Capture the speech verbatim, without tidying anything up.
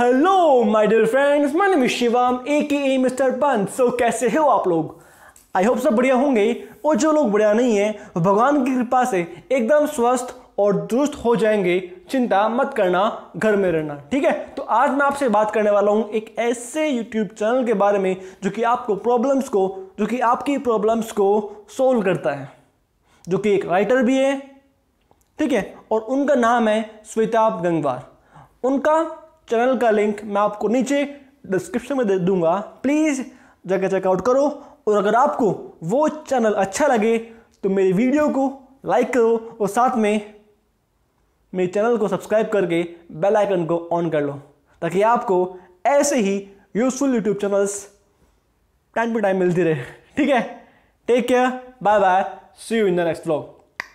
Hello my dear friends, my name is Shivam A K A mister Pant. So कैसे हो आप लोग? आई होप सब बढ़िया होंगे। और जो लोग बढ़िया नहीं है वो भगवान की कृपा से एकदम स्वस्थ और दुरुस्त हो जाएंगे। चिंता मत करना, घर में रहना, ठीक है। तो आज मैं आपसे बात करने वाला हूँ एक ऐसे यूट्यूब चैनल के बारे में जो कि आपको प्रॉब्लम्स को जो कि आपकी प्रॉब्लम्स को सोल्व करता है, जो कि एक राइटर भी है, ठीक है। और उनका नाम है श्वेताभ गंगवार। उनका चैनल का लिंक मैं आपको नीचे डिस्क्रिप्शन में दे दूंगा, प्लीज़ जाकर चेकआउट करो। और अगर आपको वो चैनल अच्छा लगे तो मेरी वीडियो को लाइक करो और साथ में मेरे चैनल को सब्सक्राइब करके बेल आइकन को ऑन कर लो, ताकि आपको ऐसे ही useful YouTube channels time to time मिलती रहे, ठीक है। Take care, bye bye, see you in the next vlog.